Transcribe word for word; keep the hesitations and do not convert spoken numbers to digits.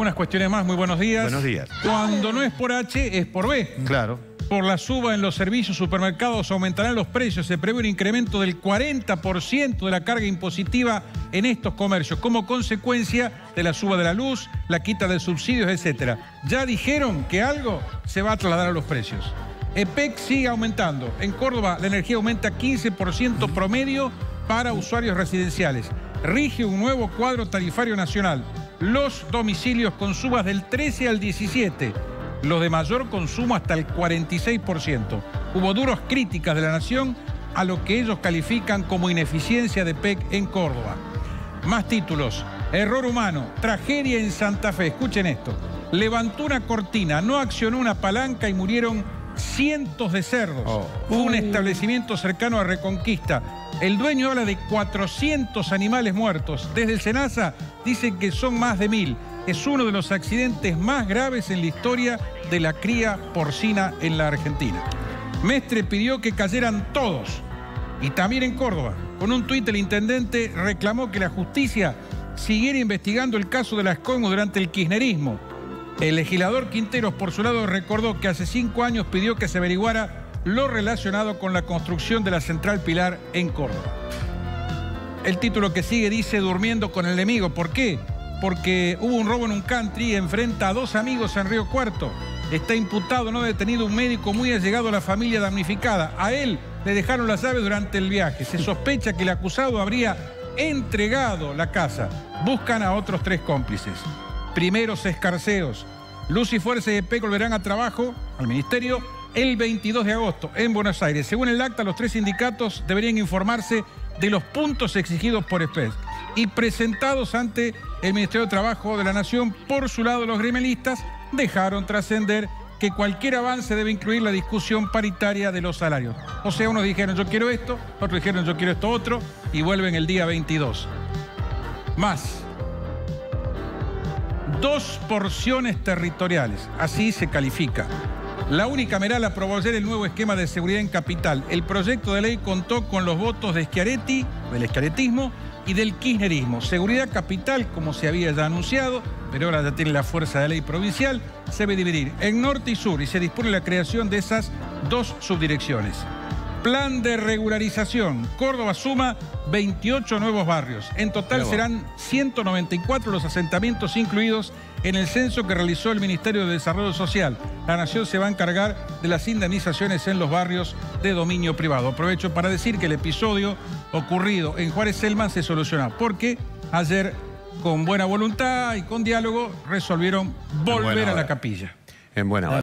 Unas cuestiones más, muy buenos días. Buenos días. Cuando no es por H, es por B. Claro. Por la suba en los servicios supermercados aumentarán los precios. Se prevé un incremento del cuarenta por ciento de la carga impositiva en estos comercios, como consecuencia de la suba de la luz, la quita de subsidios, etcétera. Ya dijeron que algo se va a trasladar a los precios. E P E C sigue aumentando. En Córdoba la energía aumenta quince por ciento promedio para usuarios residenciales. Rige un nuevo cuadro tarifario nacional. Los domicilios con subas del trece al diecisiete por ciento. Los de mayor consumo hasta el cuarenta y seis por ciento. Hubo duras críticas de la Nación a lo que ellos califican como ineficiencia de E P E C en Córdoba. Más títulos. Error humano. Tragedia en Santa Fe. Escuchen esto. Levantó una cortina, no accionó una palanca y murieron cientos de cerdos. Oh. Fue un establecimiento cercano a Reconquista. El dueño habla de cuatrocientos animales muertos. Desde el Senasa dicen que son más de mil. Es uno de los accidentes más graves en la historia de la cría porcina en la Argentina. Mestre pidió que cayeran todos, y también en Córdoba. Con un tuit el intendente reclamó que la justicia siguiera investigando el caso de las Congo durante el kirchnerismo. El legislador Quinteros, por su lado, recordó que hace cinco años pidió que se averiguara lo relacionado con la construcción de la Central Pilar en Córdoba. El título que sigue dice: durmiendo con el enemigo. ¿Por qué? Porque hubo un robo en un country y enfrenta a dos amigos en Río Cuarto. Está imputado, no detenido, un médico muy allegado a la familia damnificada. A él le dejaron las llaves durante el viaje. Se sospecha que el acusado habría entregado la casa. Buscan a otros tres cómplices. Primeros escarceos. Luz y Fuerza de E P E C volverán a trabajo, al ministerio, el veintidós de agosto en Buenos Aires. Según el acta, los tres sindicatos deberían informarse de los puntos exigidos por E P E C y presentados ante el Ministerio de Trabajo de la Nación. Por su lado, los gremialistas dejaron trascender que cualquier avance debe incluir la discusión paritaria de los salarios. O sea, unos dijeron yo quiero esto, otros dijeron yo quiero esto otro, y vuelven el día veintidós. Más. Dos porciones territoriales, así se califica. La unicameral aprobó ayer el nuevo esquema de seguridad en Capital. El proyecto de ley contó con los votos de Schiaretti, del Schiarettismo y del Kirchnerismo. Seguridad Capital, como se había ya anunciado, pero ahora ya tiene la fuerza de ley provincial, se ve dividir en norte y sur y se dispone la creación de esas dos subdirecciones. Plan de regularización. Córdoba suma veintiocho nuevos barrios. En total serán ciento noventa y cuatro los asentamientos incluidos en el censo que realizó el Ministerio de Desarrollo Social. La Nación se va a encargar de las indemnizaciones en los barrios de dominio privado. Aprovecho para decir que el episodio ocurrido en Juárez Selman se solucionó, porque ayer, con buena voluntad y con diálogo, resolvieron volver a la capilla. En buena hora.